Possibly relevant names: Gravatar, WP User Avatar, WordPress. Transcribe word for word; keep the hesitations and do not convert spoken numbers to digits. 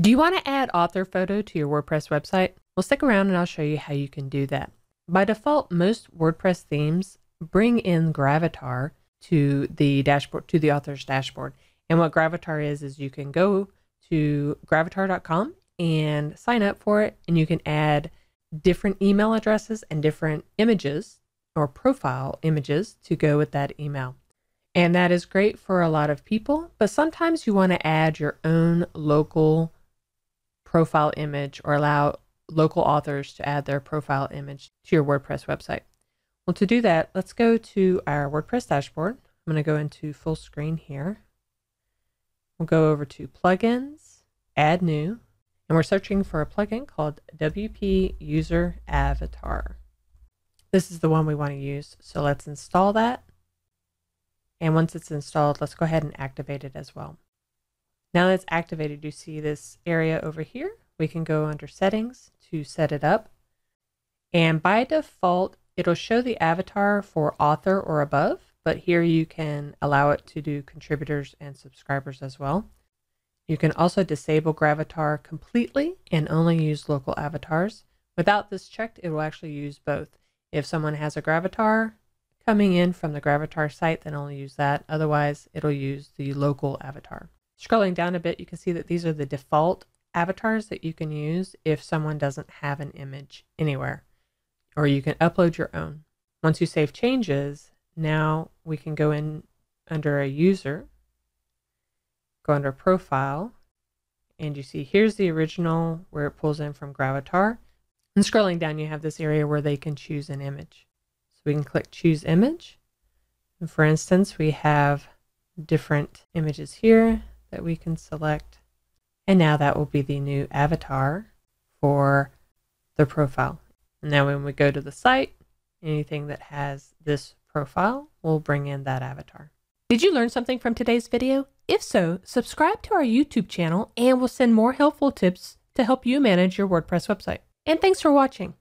Do you want to add author photo to your WordPress website? Well, stick around and I'll show you how you can do that. By default, most WordPress themes bring in Gravatar to the dashboard, to the author's dashboard. And what Gravatar is, is you can go to gravatar dot com and sign up for it, and you can add different email addresses and different images or profile images to go with that email. And that is great for a lot of people, but sometimes you want to add your own local profile image or allow local authors to add their profile image to your WordPress website. Well, to do that, let's go to our WordPress dashboard. I'm going to go into full screen here. We'll go over to plugins, add new, and we're searching for a plugin called W P User Avatar. This is the one we want to use. So let's install that. And once it's installed, let's go ahead and activate it as well. Now that it's activated, you see this area over here. We can go under settings to set it up. And by default, it'll show the avatar for author or above, but here you can allow it to do contributors and subscribers as well. You can also disable Gravatar completely and only use local avatars. Without this checked, it will actually use both. If someone has a Gravatar coming in from the Gravatar site, then only use that. Otherwise, it'll use the local avatar. Scrolling down a bit, you can see that these are the default avatars that you can use if someone doesn't have an image anywhere, or you can upload your own. Once you save changes, now we can go in under a user, go under profile, and you see here's the original where it pulls in from Gravatar. And scrolling down, you have this area where they can choose an image. So we can click choose image. And for instance, we have different images here that we can select. And now that will be the new avatar for the profile. And now when we go to the site, anything that has this profile will bring in that avatar. Did you learn something from today's video? If so, subscribe to our YouTube channel and we'll send more helpful tips to help you manage your WordPress website. And thanks for watching.